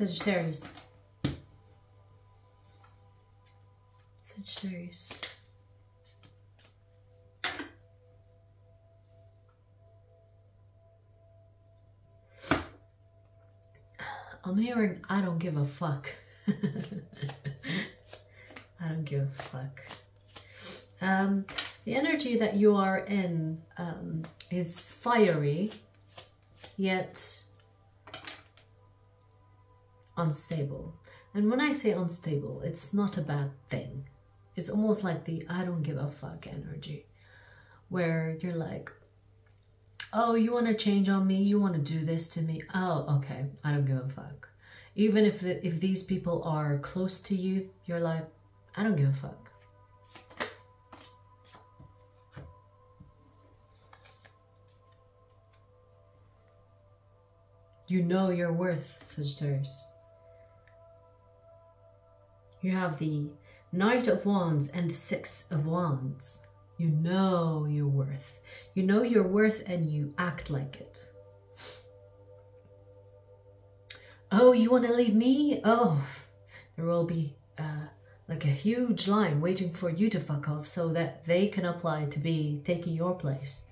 Sagittarius. I'm hearing, I don't give a fuck. I don't give a fuck. The energy that you are in is fiery, yet unstable. And when I say unstable, it's not a bad thing. It's almost like the I don't give a fuck energy, where you're like, oh, you want to change on me? You want to do this to me? Oh, okay, I don't give a fuck. Even if these people are close to you, you're like, I don't give a fuck. You know your worth, Sagittarius. You have the Knight of Wands and the Six of Wands. You know your worth. You know your worth and you act like it. Oh, you want to leave me? Oh, there will be like a huge line waiting for you to fuck off so that they can apply to be taking your place.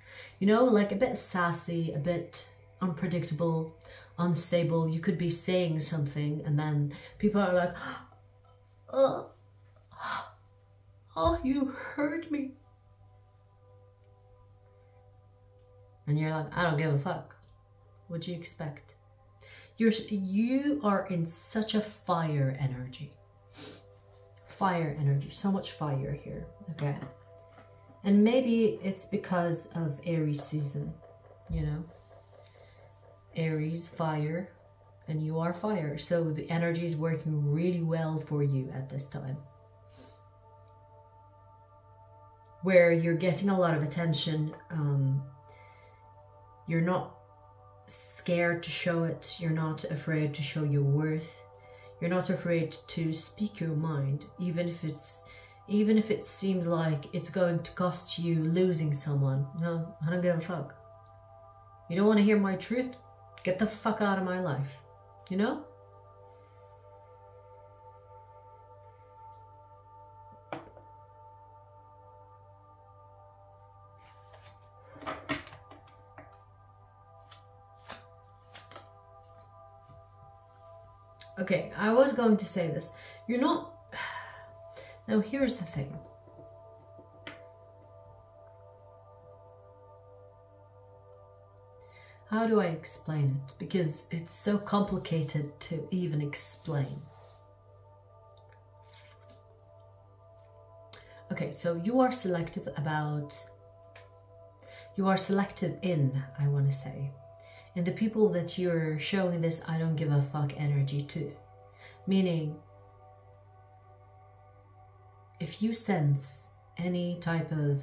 You know, like a bit sassy, a bit unpredictable, unstable. You could be saying something and then people are like, oh, you heard me, and you're like, I don't give a fuck. What do you expect? You are in such a fire energy, so much fire here. Okay, and maybe it's because of Aries season, you know, Aries, fire, and you are fire. So the energy is working really well for you at this time, where you're getting a lot of attention. You're not scared to show it. You're not afraid to show your worth. You're not afraid to speak your mind, even if it seems like it's going to cost you losing someone. No, I don't give a fuck. You don't want to hear my truth? Get the fuck out of my life, you know? Okay, I was going to say this. You're not... Now, here's the thing. How do I explain it? Because it's so complicated to even explain. Okay, so you are selective about... You are selective in, I want to say. And the people that you're showing this I don't give a fuck energy to. Meaning, if you sense any type of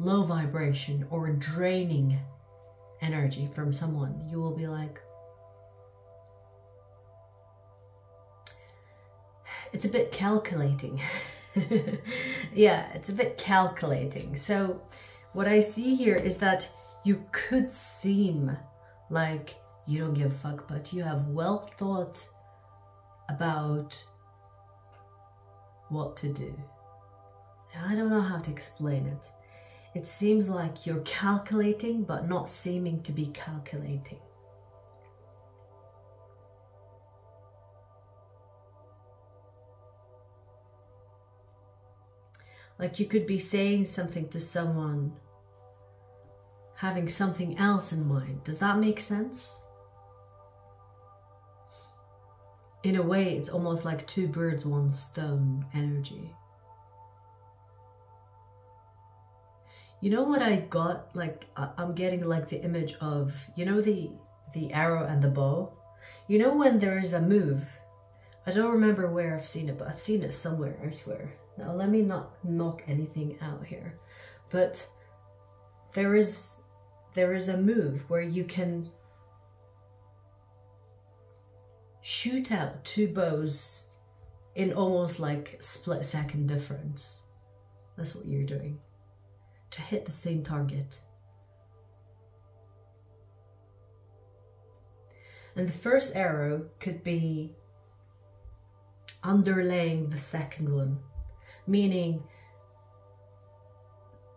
low vibration or draining energy from someone, you will be like, it's a bit calculating. Yeah, it's a bit calculating. So what I see here is that you could seem like you don't give a fuck, but you have well thought about what to do. I don't know how to explain it. It seems like you're calculating, but not seeming to be calculating. Like you could be saying something to someone, having something else in mind. Does that make sense? In a way, it's almost like two birds, one stone energy. You know what I got? Like, I'm getting like the image of, you know, the arrow and the bow? You know when there is a move? I don't remember where I've seen it, but I've seen it somewhere, I swear. Now, let me not knock anything out here. But there is a move where you can shoot out two bows in almost like split-second difference. That's what you're doing. To hit the same target. And the first arrow could be underlaying the second one, meaning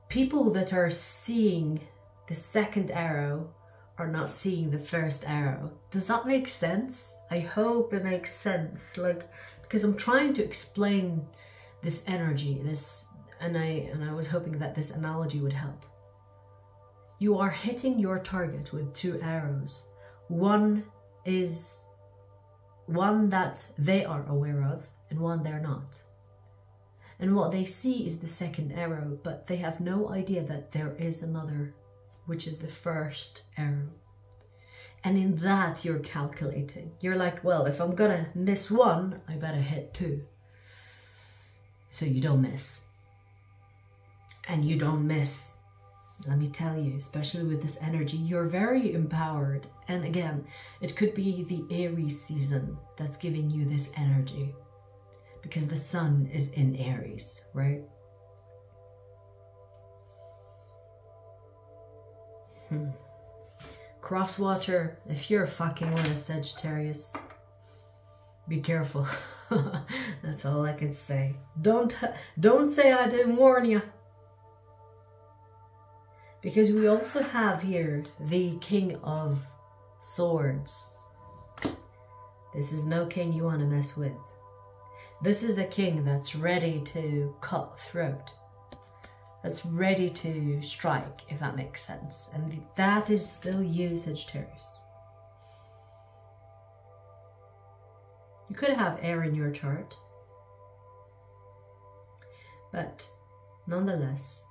people that are seeing the second arrow are not seeing the first arrow. Does that make sense? I hope it makes sense, like, because I'm trying to explain this energy, this, and I was hoping that this analogy would help. You are hitting your target with two arrows. One is one that they are aware of and one they're not. And what they see is the second arrow, but they have no idea that there is another, which is the first arrow. And in that you're calculating. You're like, well, if I'm gonna miss one, I better hit two. So you don't miss. And you don't miss. Let me tell you, especially with this energy, you're very empowered. And again, it could be the Aries season that's giving you this energy, because the sun is in Aries, right? Crosswatcher, if you're fucking with a Sagittarius, be careful. That's all I can say. Don't say I didn't warn you. Because we also have here the King of Swords. This is no king you want to mess with. This is a king that's ready to cut throat. That's ready to strike, if that makes sense. And that is still you, Sagittarius. You could have air in your chart, but nonetheless,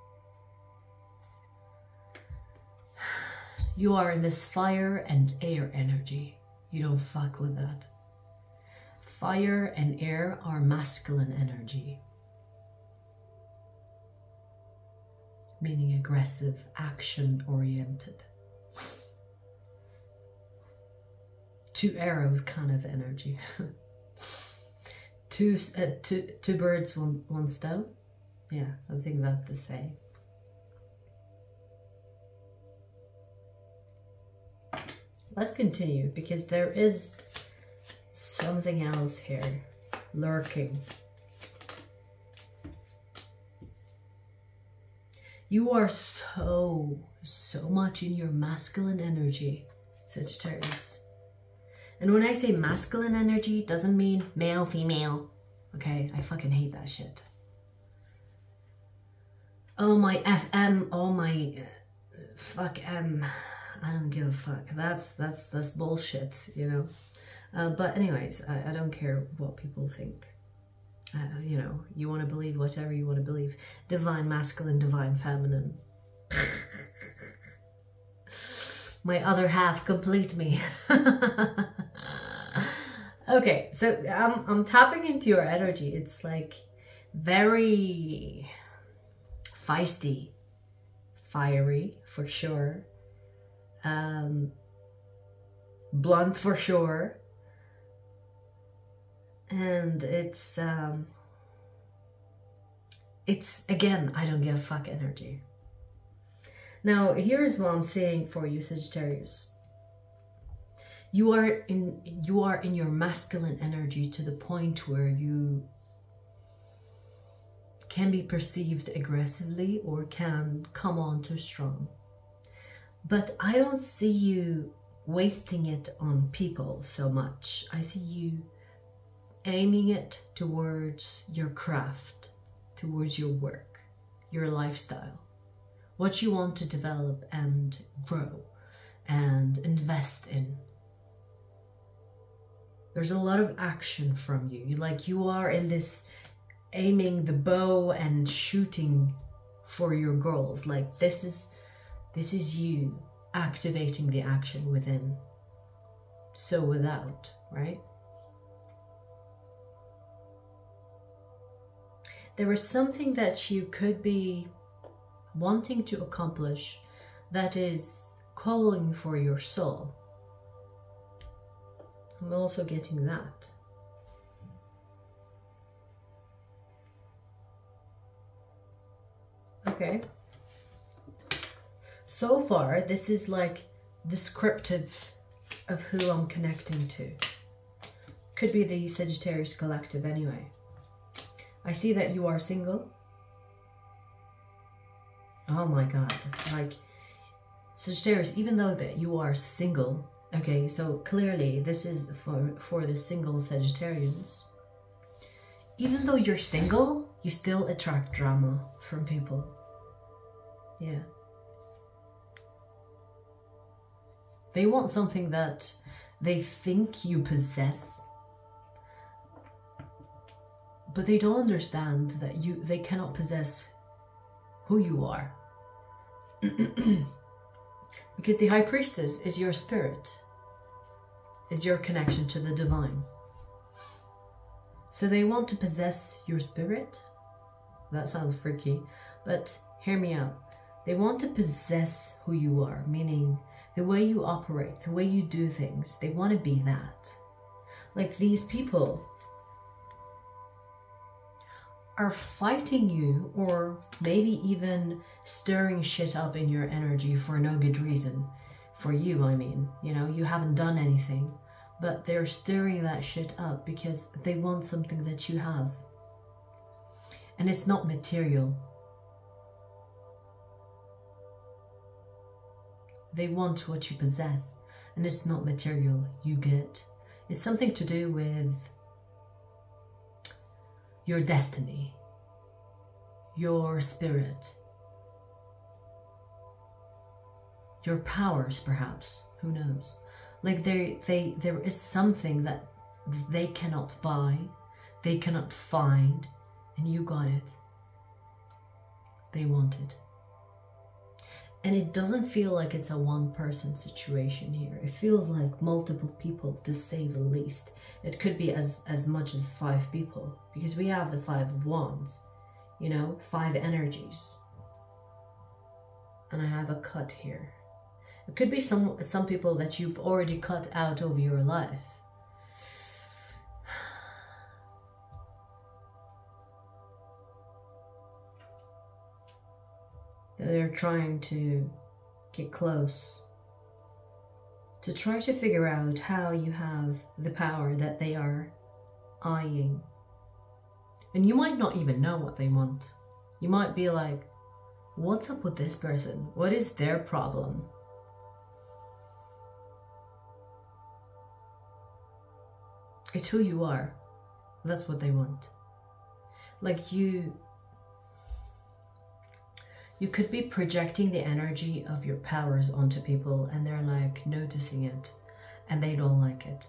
you are in this fire and air energy. You don't fuck with that. Fire and air are masculine energy, meaning aggressive, action-oriented. Two arrows kind of energy. Two birds, one stone. Yeah, I think that's the saying. Let's continue, because there is something else here, lurking. You are so much in your masculine energy, Sagittarius. And when I say masculine energy, it doesn't mean male, female. Okay, I fucking hate that shit. Oh my FM, oh my fuck M. I don't give a fuck. That's bullshit, you know. But anyways, I don't care what people think. You know, you want to believe whatever you want to believe. Divine masculine, divine feminine. My other half, complete me. Okay, so I'm tapping into your energy. It's like very feisty, fiery for sure, blunt for sure. And it's again, I don't give a fuck energy. Now, here's what I'm saying for you, Sagittarius. You are in your masculine energy to the point where you can be perceived aggressively or can come on too strong. But I don't see you wasting it on people so much. I see you aiming it towards your craft, towards your work, your lifestyle, what you want to develop and grow and invest in. There's a lot of action from you. Like, you are in this aiming the bow and shooting for your goals. Like, this is you activating the action within, so without, right? There is something that you could be wanting to accomplish that is calling for your soul. I'm also getting that. Okay. So far, this is like descriptive of who I'm connecting to. could be the Sagittarius collective anyway. I see that you are single. Oh my God, like Sagittarius, even though that you are single, okay, so clearly this is for the single Sagittarians. Even though you're single, you still attract drama from people. Yeah. They want something that they think you possess, but they don't understand that they cannot possess who you are. Because the High Priestess is your spirit, is your connection to the divine. So they want to possess your spirit. That sounds freaky, but hear me out. They want to possess who you are, meaning the way you operate, the way you do things. They want to be that. Like, these people are fighting you, or maybe even stirring shit up in your energy for no good reason. For you, I mean. You know, you haven't done anything, but they're stirring that shit up because they want something that you have. And it's not material. They want what you possess, and it's not material you get. It's something to do with your destiny, your spirit, your powers perhaps, who knows. Like, there is something that they cannot buy, they cannot find, and you got it. They want it. And it doesn't feel like it's a one-person situation here. It feels like multiple people, to say the least. It could be as much as 5 people, because we have the 5 of wands, you know, 5 energies. And I have a cut here. It could be some people that you've already cut out of your life. They're trying to get close, to try to figure out how you have the power that they are eyeing. And you might not even know what they want. You might be like, what's up with this person? What is their problem? It's who you are. That's what they want. Like, you could be projecting the energy of your powers onto people, and they're like noticing it, and they don't like it.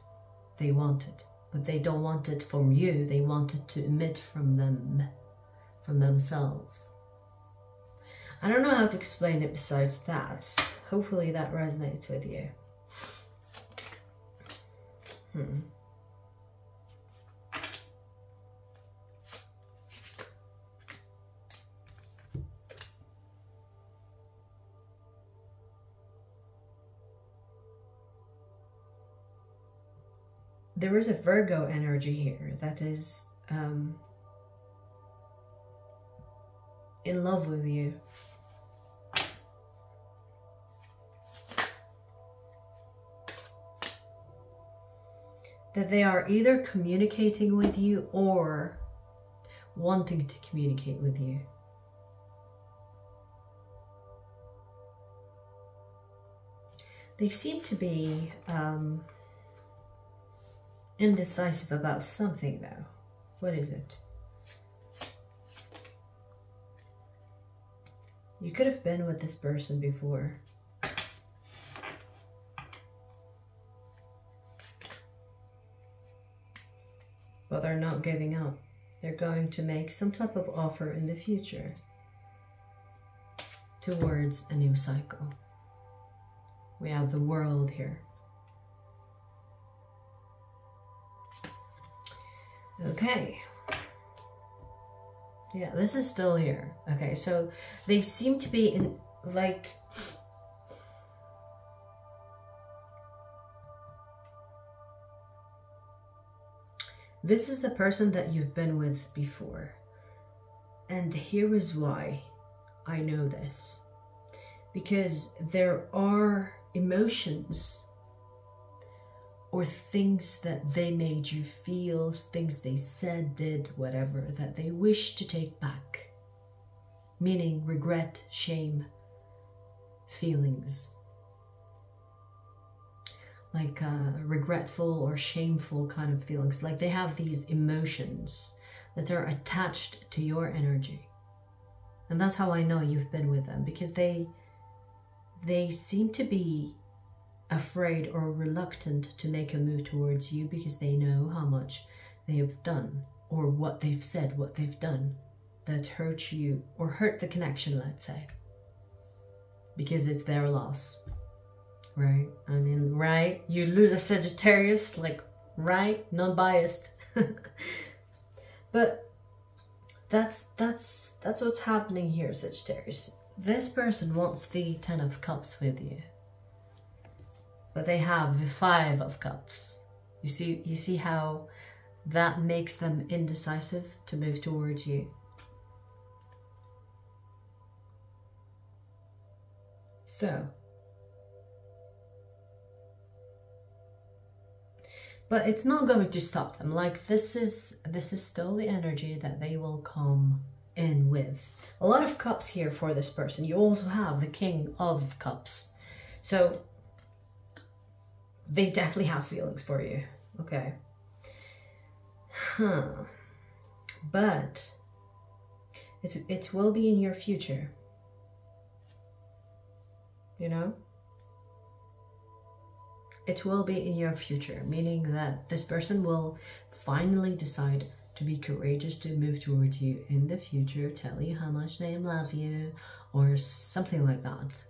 They want it, but they don't want it from you. They want it to emit from them, from themselves. I don't know how to explain it besides that. Hopefully that resonates with you. There is a Virgo energy here that is in love with you. That they are either communicating with you or wanting to communicate with you. They seem to be indecisive about something, though. What is it? You could have been with this person before. But they're not giving up. They're going to make some type of offer in the future towards a new cycle. We have the World here. Okay, yeah, this is still here. Okay, so they seem to be in, like, this is the person that you've been with before, and here is why I know this, because there are emotions or things that they made you feel, things they said, did, whatever, that they wish to take back. Meaning regret, shame, feelings. Like regretful or shameful kind of feelings. Like they have these emotions that are attached to your energy. And that's how I know you've been with them, because they seem to be afraid or reluctant to make a move towards you because they know how much they have done or what they've said, what they've done that hurt you or hurt the connection, let's say, because it's their loss, right? I mean, right? You lose a Sagittarius, like, right? Non-biased. But that's what's happening here, Sagittarius. This person wants the 10 of Cups with you. But they have the 5 of Cups. You see how that makes them indecisive to move towards you. So. But it's not going to stop them. Like this is still the energy that they will come in with. A lot of cups here for this person. You also have the King of Cups. So they definitely have feelings for you, okay? Huh. But it will be in your future, you know? It will be in your future, meaning that this person will finally decide to be courageous to move towards you in the future, tell you how much they love you, or something like that.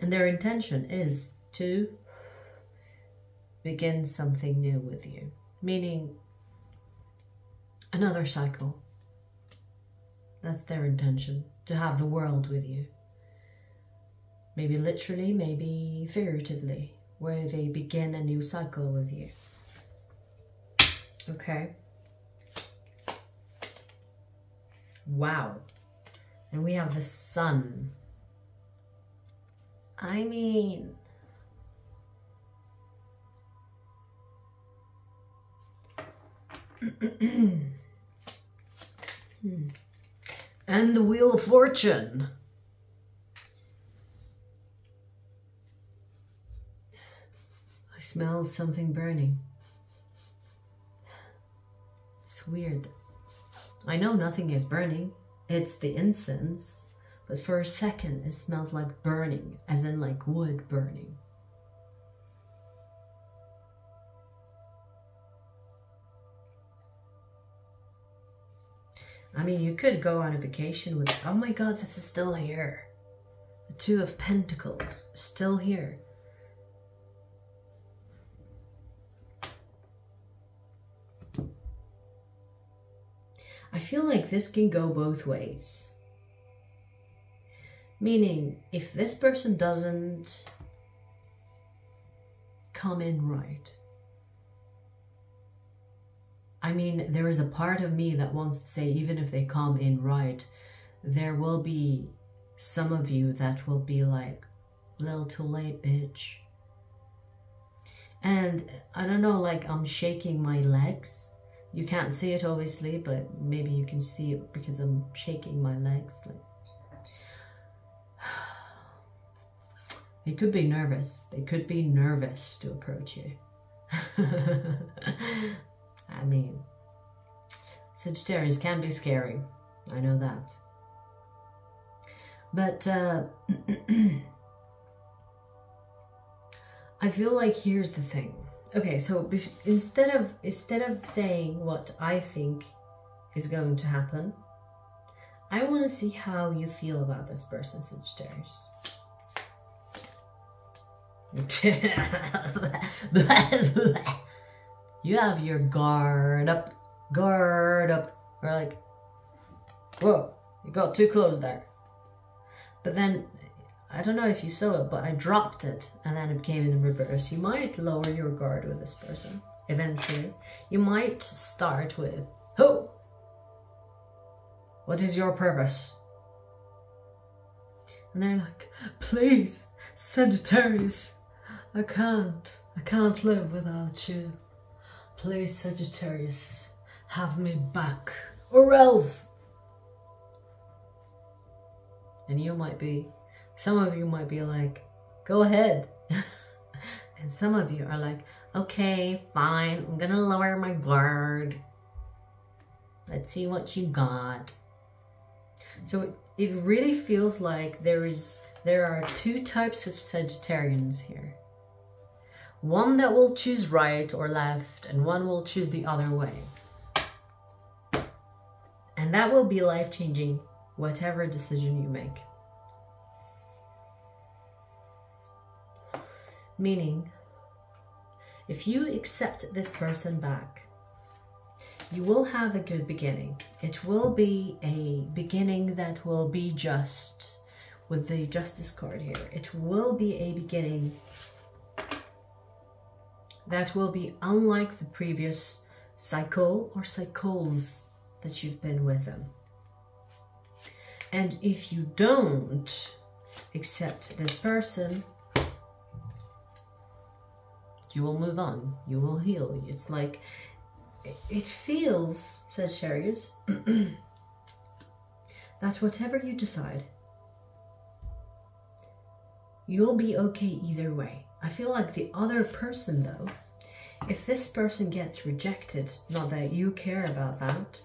And their intention is to begin something new with you, meaning another cycle. That's their intention, to have the world with you. Maybe literally, maybe figuratively, where they begin a new cycle with you. Okay. Wow. And we have the Sun. I mean, and the Wheel of Fortune. I smell something burning. It's weird. I know nothing is burning. It's the incense. But for a second, it smelled like burning, as in like wood burning. I mean, you could go on a vacation with, oh my God, this is still here. The 2 of Pentacles, still here. I feel like this can go both ways. Meaning, if this person doesn't come in right, I mean, there is a part of me that wants to say, even if they come in right, there will be some of you that will be like, little too late, bitch. And I don't know, like, I'm shaking my legs. You can't see it, obviously, but maybe you can see it because I'm shaking my legs, like. They could be nervous. They could be nervous to approach you. I mean, Sagittarius can be scary. I know that. But I feel like here's the thing. Okay, so instead of saying what I think is going to happen, I want to see how you feel about this person, Sagittarius. You have your guard up. Or like, whoa, you got too close there. But then, I don't know if you saw it, but I dropped it and then it came in reverse. You might lower your guard with this person, eventually. You might start with, oh, what is your purpose? And they're like, please, Sagittarius, I can't live without you. Please, Sagittarius, have me back, or else. And you might be, some of you might be like, go ahead. And some of you are like, okay, fine, I'm gonna lower my guard. Let's see what you got. So it really feels like there are two types of Sagittarians here. One that will choose right or left, and one will choose the other way. And that will be life-changing, whatever decision you make. Meaning, if you accept this person back, you will have a good beginning. It will be a beginning that will be just, with the Justice card here. It will be a beginning that will be unlike the previous cycle or cycles that you've been with them. And if you don't accept this person, you will move on, you will heal. It's like, it feels, Sagittarius, that whatever you decide, you'll be okay either way. I feel like the other person though, if this person gets rejected, not that you care about that,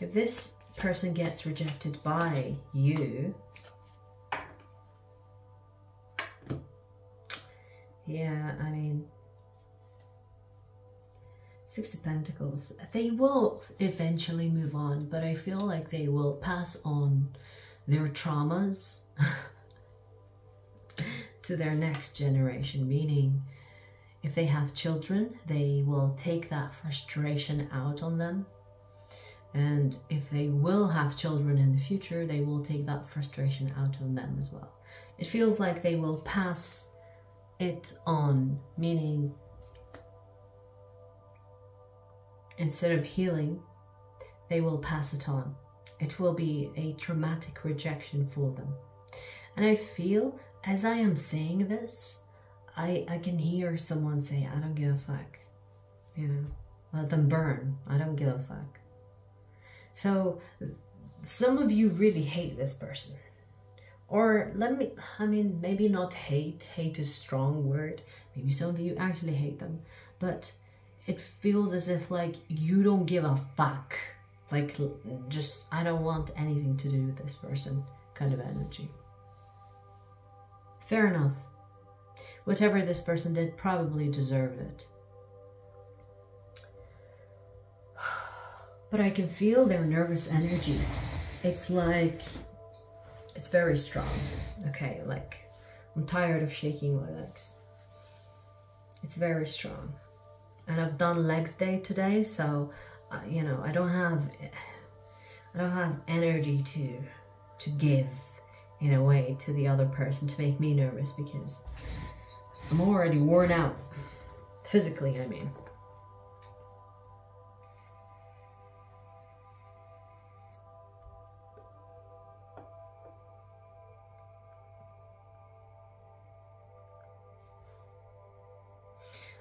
if this person gets rejected by you, yeah, I mean, Six of Pentacles, they will eventually move on, but I feel like they will pass on their traumas to their next generation, meaning if they have children, they will take that frustration out on them. And if they will have children in the future, they will take that frustration out on them as well. It feels like they will pass it on, meaning instead of healing, they will pass it on. It will be a traumatic rejection for them. And I feel, as I am saying this, I can hear someone say, I don't give a fuck, you know, let them burn, I don't give a fuck. So some of you really hate this person. Or maybe not hate, hate is a strong word. Maybe some of you actually hate them, but it feels as if like you don't give a fuck. Like just, I don't want anything to do with this person kind of energy. Fair enough. Whatever this person did probably deserved it. But I can feel their nervous energy. It's like, it's very strong. Okay, like, I'm tired of shaking my legs. It's very strong. And I've done legs day today, so, you know, I don't have energy to give in a way to the other person to make me nervous, because I'm already worn out. Physically, I mean.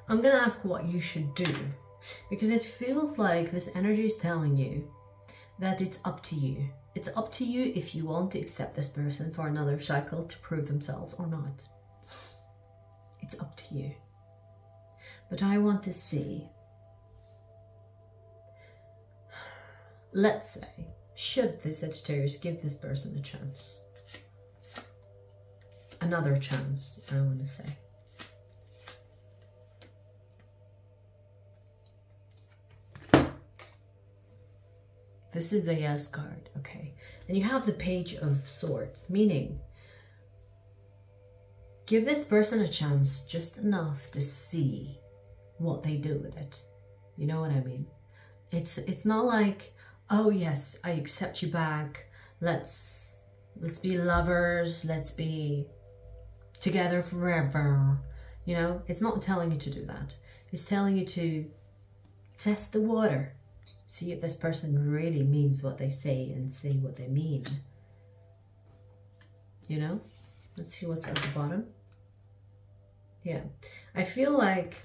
I'm gonna ask what you should do, because it feels like this energy is telling you that it's up to you. It's up to you if you want to accept this person for another cycle to prove themselves or not. It's up to you. But I want to see, let's say, should the Sagittarius give this person a chance? Another chance, I want to say. This is a yes card, okay? And you have the Page of Swords, meaning give this person a chance just enough to see what they do with it. You know what I mean? It's not like, oh yes, I accept you back. Let's be lovers. Let's be together forever. You know, it's not telling you to do that. It's telling you to test the water. See if this person really means what they say and say what they mean, you know? Let's see what's at the bottom. Yeah, I feel like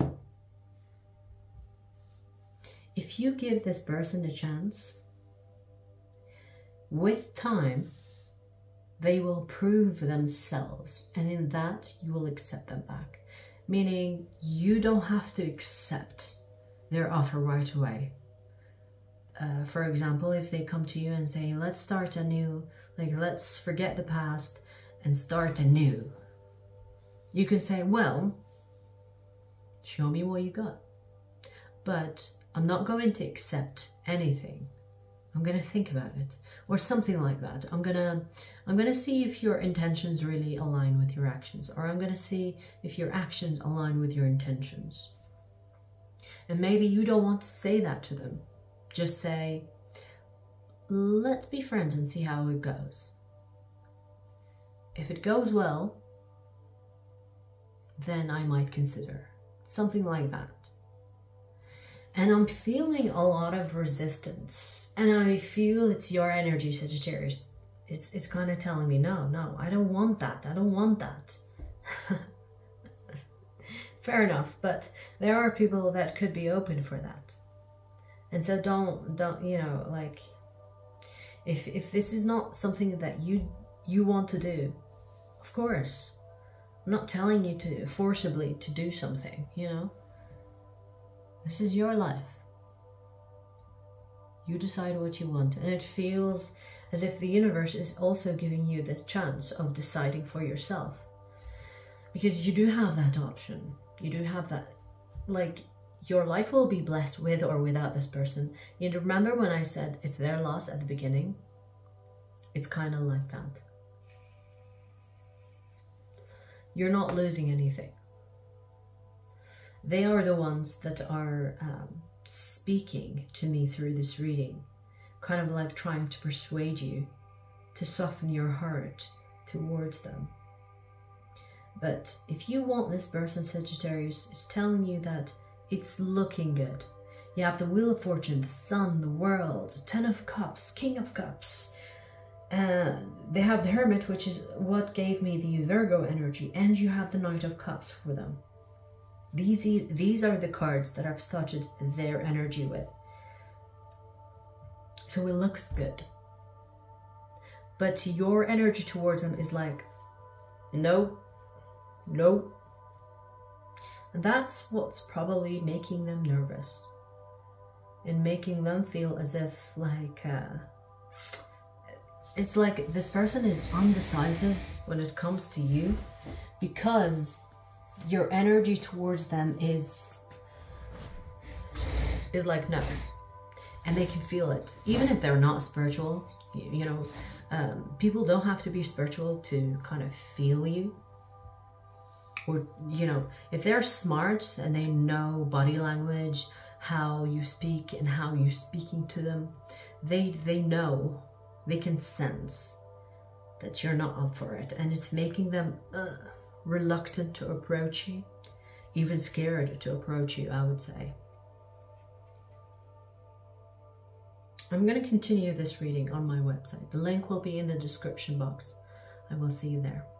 if you give this person a chance, with time, they will prove themselves, and in that, you will accept them back. Meaning, you don't have to accept their offer right away. For example, if they come to you and say, let's start anew, like let's forget the past and start anew. You can say, well, show me what you got. But I'm not going to accept anything. I'm going to think about it, or something like that. I'm going to see if your intentions really align with your actions, or I'm going to see if your actions align with your intentions. And maybe you don't want to say that to them. Just say, let's be friends and see how it goes. If it goes well, then I might consider something like that. And I'm feeling a lot of resistance, and I feel it's your energy, Sagittarius. It's kind of telling me, no, I don't want that. I don't want that. Fair enough, but there are people that could be open for that. And so don't, you know, like, if this is not something that you want to do, of course, I'm not telling you to forcibly to do something, you know. This is your life. You decide what you want, and it feels as if the universe is also giving you this chance of deciding for yourself, because you do have that option. You do have that, like, your life will be blessed with or without this person. You remember when I said it's their loss at the beginning? It's kind of like that. You're not losing anything. They are the ones that are speaking to me through this reading, kind of like trying to persuade you to soften your heart towards them. But if you want this person, Sagittarius, it's telling you that it's looking good. You have the Wheel of Fortune, the Sun, the World, Ten of Cups, King of Cups. They have the Hermit, which is what gave me the Virgo energy, and you have the Knight of Cups for them. These are the cards that I've started their energy with. So it looks good. But your energy towards them is like, no. And that's what's probably making them nervous. And making them feel as if, like, it's like this person is undecisive when it comes to you, because your energy towards them is like no, and they can feel it, even if they're not spiritual. You know, people don't have to be spiritual to kind of feel you, or, you know, if they're smart and they know body language, how you speak and how you're speaking to them, they know, they can sense that you're not up for it, and it's making them reluctant to approach you, even scared to approach you, I would say. I'm going to continue this reading on my website. The link will be in the description box. I will see you there.